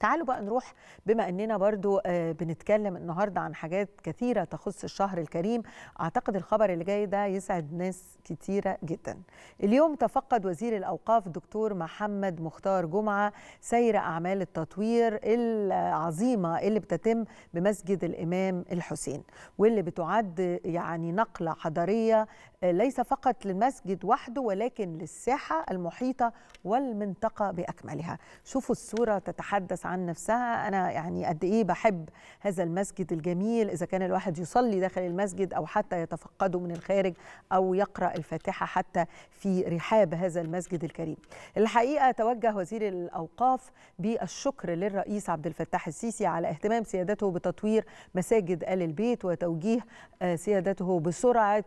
تعالوا بقى نروح، بما أننا برضو بنتكلم النهاردة عن حاجات كثيرة تخص الشهر الكريم. أعتقد الخبر اللي جاي ده يسعد ناس كثيرة جدا. اليوم تفقد وزير الأوقاف الدكتور محمد مختار جمعة سير أعمال التطوير العظيمة اللي بتتم بمسجد الإمام الحسين، واللي بتعد يعني نقلة حضارية ليس فقط للمسجد وحده ولكن للساحة المحيطة والمنطقة بأكملها. شوفوا الصورة تتحدث عن نفسها. أنا يعني قد إيه بحب هذا المسجد الجميل، إذا كان الواحد يصلي داخل المسجد أو حتى يتفقده من الخارج أو يقرأ الفاتحة حتى في رحاب هذا المسجد الكريم. الحقيقة توجه وزير الأوقاف بالشكر للرئيس عبد الفتاح السيسي على اهتمام سيادته بتطوير مساجد آل البيت وتوجيه سيادته بسرعة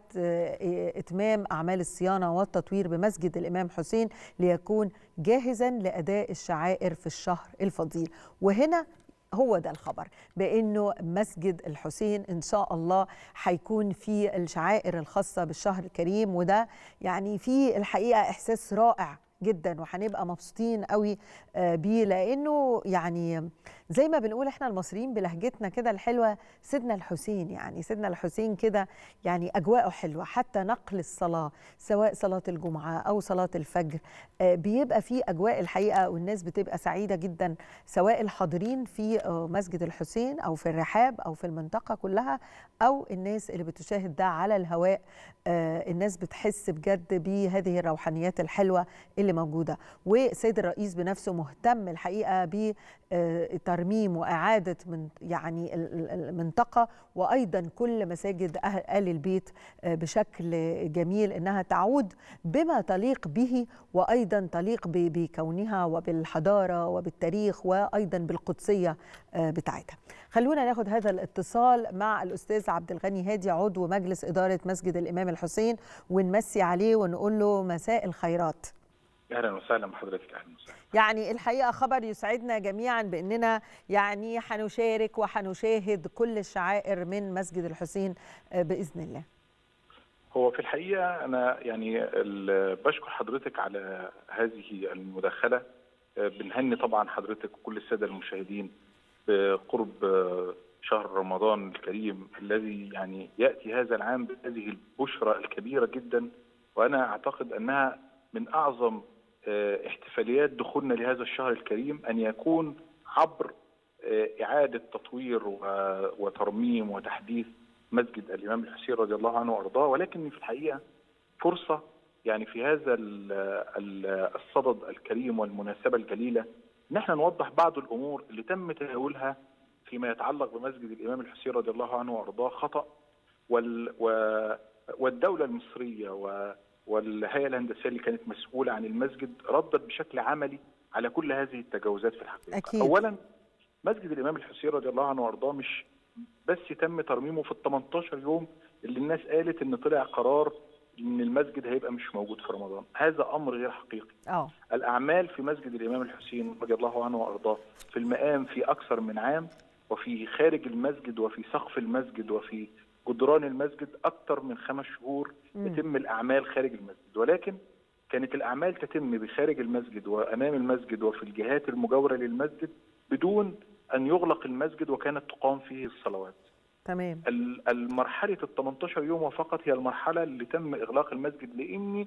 إتمام أعمال الصيانة والتطوير بمسجد الإمام حسين ليكون جاهزا لأداء الشعائر في الشهر الفضيل. وهنا هو ده الخبر، بأنه مسجد الحسين إن شاء الله هيكون في الشعائر الخاصة بالشهر الكريم، وده يعني في الحقيقة إحساس رائع جدا وهنبقى مبسوطين قوي بيه، لانه يعني زي ما بنقول احنا المصريين بلهجتنا كده الحلوه، سيدنا الحسين يعني سيدنا الحسين كده يعني اجواءه حلوه. حتى نقل الصلاه سواء صلاه الجمعه او صلاه الفجر بيبقى فيه اجواء الحقيقه، والناس بتبقى سعيده جدا سواء الحاضرين في مسجد الحسين او في الرحاب او في المنطقه كلها او الناس اللي بتشاهد ده على الهواء. الناس بتحس بجد بهذه الروحانيات الحلوه اللي موجودة. والسيد الرئيس بنفسه مهتم الحقيقة بترميم وإعادة من يعني المنطقة وأيضا كل مساجد آل البيت بشكل جميل، إنها تعود بما تليق به وأيضا تليق بكونها وبالحضارة وبالتاريخ وأيضا بالقدسية بتاعتها. خلونا ناخد هذا الاتصال مع الأستاذ عبد الغني هادي عضو مجلس إدارة مسجد الإمام الحسين، ونمسي عليه ونقول له مساء الخيرات. اهلا وسهلا بحضرتك. اهلا وسهلا. يعني الحقيقه خبر يسعدنا جميعا باننا يعني هنشارك وهنشاهد كل الشعائر من مسجد الحسين باذن الله. هو في الحقيقه انا يعني بشكر حضرتك على هذه المداخله. بنهني طبعا حضرتك وكل الساده المشاهدين بقرب شهر رمضان الكريم الذي يعني ياتي هذا العام بهذه البشرى الكبيره جدا، وانا اعتقد انها من اعظم احتفاليات دخولنا لهذا الشهر الكريم أن يكون عبر إعادة تطوير وترميم وتحديث مسجد الإمام الحسين رضي الله عنه وأرضاه. ولكن في الحقيقة فرصة يعني في هذا الصدد الكريم والمناسبة الجليلة أن احنا نوضح بعض الأمور اللي تم تداولها فيما يتعلق بمسجد الإمام الحسين رضي الله عنه وأرضاه خطأ، والدولة المصرية والهيئة الهندسية اللي كانت مسؤولة عن المسجد ردت بشكل عملي على كل هذه التجاوزات في الحقيقة. أكيد. أولا مسجد الإمام الحسين رضي الله عنه وأرضاه مش بس تم ترميمه في ال 18 يوم اللي الناس قالت إن طلع قرار إن المسجد هيبقى مش موجود في رمضان، هذا أمر غير حقيقي. الأعمال في مسجد الإمام الحسين رضي الله عنه وأرضاه في المقام في أكثر من عام، وفي خارج المسجد وفي سقف المسجد وفي جدران المسجد أكثر من 5 شهور يتم الأعمال خارج المسجد. ولكن كانت الأعمال تتم بخارج المسجد وأمام المسجد وفي الجهات المجاورة للمسجد بدون أن يغلق المسجد، وكانت تقام فيه الصلوات. تمام. المرحلة ال 18 يوم فقط هي المرحلة اللي تم إغلاق المسجد، لأن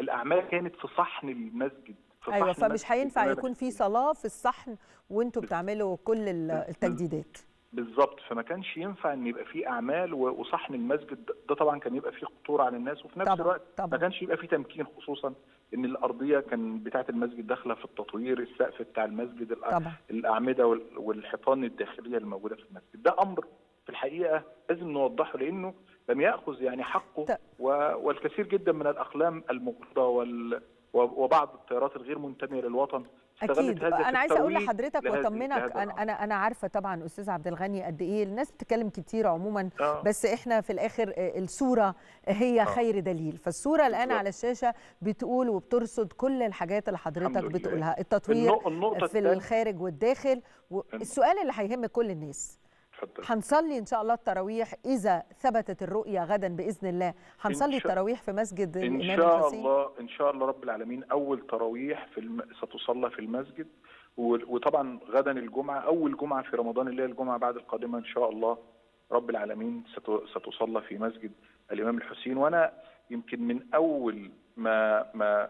الأعمال كانت في صحن المسجد. أيوة، فمش هينفع يكون في صلاة في الصحن وأنتوا بتعملوا كل التجديدات. بالظبط، فما كانش ينفع ان يبقى فيه اعمال وصحن المسجد ده طبعا كان يبقى فيه خطوره على الناس، وفي نفس الوقت ما كانش يبقى فيه تمكين، خصوصا ان الارضيه كان بتاعه المسجد داخله في التطوير، السقف بتاع المسجد، الاعمده والحيطان الداخليه الموجوده في المسجد. ده امر في الحقيقه لازم نوضحه لانه لم ياخذ يعني حقه، والكثير جدا من الاقلام المغرضه وبعض التيارات الغير منتميه للوطن. أكيد. أنا عايزة أقول لحضرتك وأطمنك، أنا عارفة طبعا أستاذ عبد الغني قد إيه الناس بتتكلم كتير عموما، بس إحنا في الآخر الصورة هي خير دليل. فالصورة الآن على الشاشة بتقول وبترصد كل الحاجات اللي حضرتك بتقولها، التطوير في الخارج والداخل. السؤال اللي هيهم كل الناس، هنصلي إن شاء الله التراويح إذا ثبتت الرؤية غدا بإذن الله، هنصلي التراويح في مسجد الإمام الحسين إن شاء الله. رب العالمين أول تراويح ستُصلى في المسجد، وطبعا غدا الجمعة أول جمعة في رمضان اللي هي الجمعة بعد القادمة إن شاء الله رب العالمين ستصلى في مسجد الإمام الحسين. وأنا يمكن من أول ما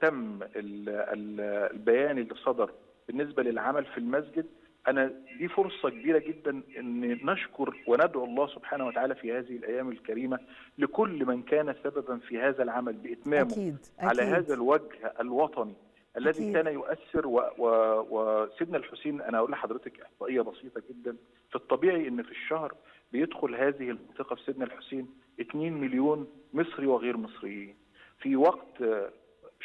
تم البيان اللي صدر بالنسبة للعمل في المسجد، أنا دي فرصة كبيرة جدا أن نشكر وندعو الله سبحانه وتعالى في هذه الأيام الكريمة لكل من كان سببا في هذا العمل بإتمامه أكيد. على هذا الوجه الوطني الذي أكيد. كان يؤثر وسيدنا الحسين، أنا أقول لحضرتك إحصائية بسيطة جدا، في الطبيعي أن في الشهر بيدخل هذه المنطقة في سيدنا الحسين 2 مليون مصري وغير مصريين، في وقت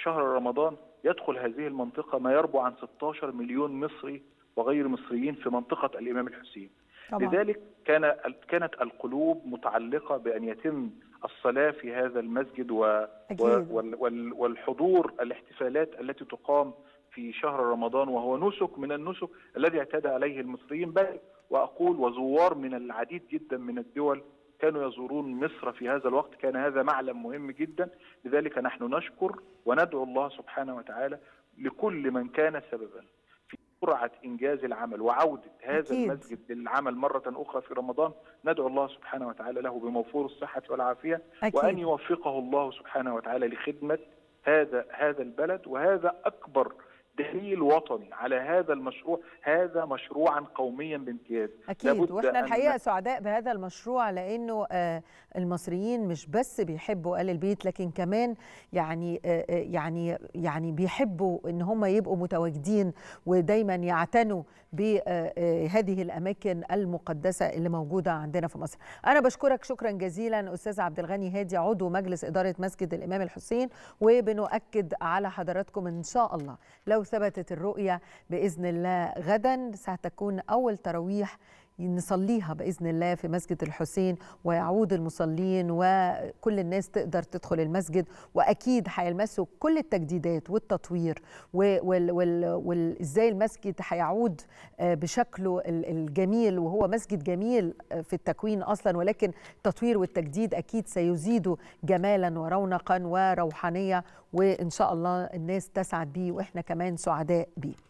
شهر رمضان يدخل هذه المنطقة ما يربو عن 16 مليون مصري وغير مصريين في منطقة الإمام الحسين طبعا. لذلك كانت القلوب متعلقة بأن يتم الصلاة في هذا المسجد والحضور الاحتفالات التي تقام في شهر رمضان، وهو نسك من النسك الذي اعتاد عليه المصريين، بل وأقول وزوار من العديد جدا من الدول كانوا يزورون مصر في هذا الوقت، كان هذا معلم مهم جدا. لذلك نحن نشكر وندعو الله سبحانه وتعالى لكل من كان سببا في سرعة إنجاز العمل وعودة هذا أكيد. المسجد للعمل مرة أخرى في رمضان. ندعو الله سبحانه وتعالى له بموفور الصحة والعافية أكيد. وأن يوفقه الله سبحانه وتعالى لخدمة هذا البلد، وهذا أكبر دليل وطني على هذا المشروع، هذا مشروعا قوميا بامتياز أكيد. واحنا الحقيقة سعداء بهذا المشروع، لأنه المصريين مش بس بيحبوا آل البيت، لكن كمان يعني بيحبوا إن هم يبقوا متواجدين ودايما يعتنوا بهذه الأماكن المقدسة اللي موجودة عندنا في مصر. أنا بشكرك شكرا جزيلا أستاذ عبد الغني هادي، عضو مجلس إدارة مسجد الإمام الحسين، وبنؤكد على حضراتكم إن شاء الله لو ثبتت الرؤية بإذن الله غدا ستكون أول تراويح نصليها بإذن الله في مسجد الحسين، ويعود المصلين وكل الناس تقدر تدخل المسجد، وأكيد هيلمسوا كل التجديدات والتطوير وإزاي المسجد هيعود بشكله الجميل، وهو مسجد جميل في التكوين أصلا، ولكن التطوير والتجديد أكيد سيزيده جمالا ورونقا وروحانية، وإن شاء الله الناس تسعد بيه وإحنا كمان سعداء بيه.